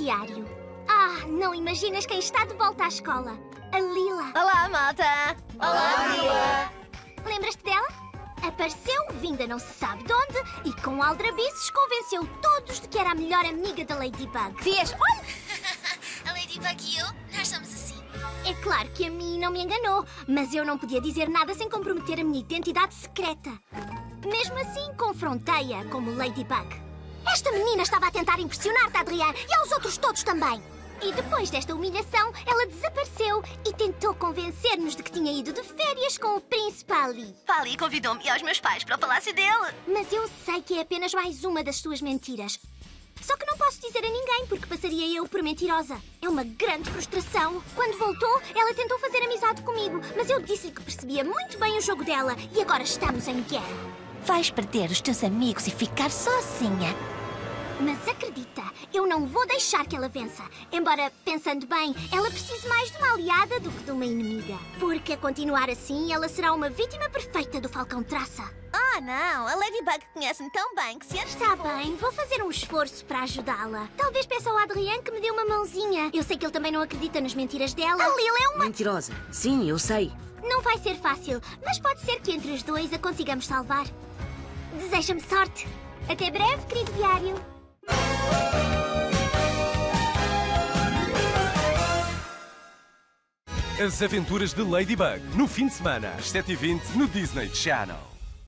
diário. Ah, não imaginas quem está de volta à escola. A Lila. Olá, malta. Olá, Lila. Lembras-te dela? Apareceu, vinda não se sabe de onde, e com Alderabícios convenceu todos de que era a melhor amiga da Ladybug. Vês? Olha! A Ladybug e eu, nós somos assim. É claro que a mim não me enganou, mas eu não podia dizer nada sem comprometer a minha identidade secreta. Mesmo assim, confrontei-a como Ladybug. Esta menina estava a tentar impressionar-te, Adrien, e aos outros todos também. E depois desta humilhação, ela desapareceu e tentou convencer-nos de que tinha ido de férias com o príncipe Ali. Ali convidou-me e aos meus pais para o palácio dele. Mas eu sei que é apenas mais uma das suas mentiras. Só que não posso dizer a ninguém, porque passaria eu por mentirosa. É uma grande frustração. Quando voltou, ela tentou fazer amizade comigo, mas eu disse-lhe que percebia muito bem o jogo dela e agora estamos em guerra. Vais perder os teus amigos e ficar sozinha. Mas acredita, eu não vou deixar que ela vença. Embora, pensando bem, ela precise mais de uma aliada do que de uma inimiga. Porque a continuar assim, ela será uma vítima perfeita do Falcão Traça. Oh, não! A Ladybug conhece-me tão bem que se acha... Está bem, vou fazer um esforço para ajudá-la. Talvez peça ao Adrien que me dê uma mãozinha. Eu sei que ele também não acredita nas mentiras dela. A Lila é uma... Mentirosa. Sim, eu sei. Não vai ser fácil, mas pode ser que entre os dois a consigamos salvar. Deseja-me sorte. Até breve, querido diário. As Aventuras de Ladybug, no fim de semana, às 7h20, no Disney Channel.